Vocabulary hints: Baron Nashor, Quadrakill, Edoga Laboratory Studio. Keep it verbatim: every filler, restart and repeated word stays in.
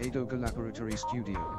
Edoga Laboratory Studio.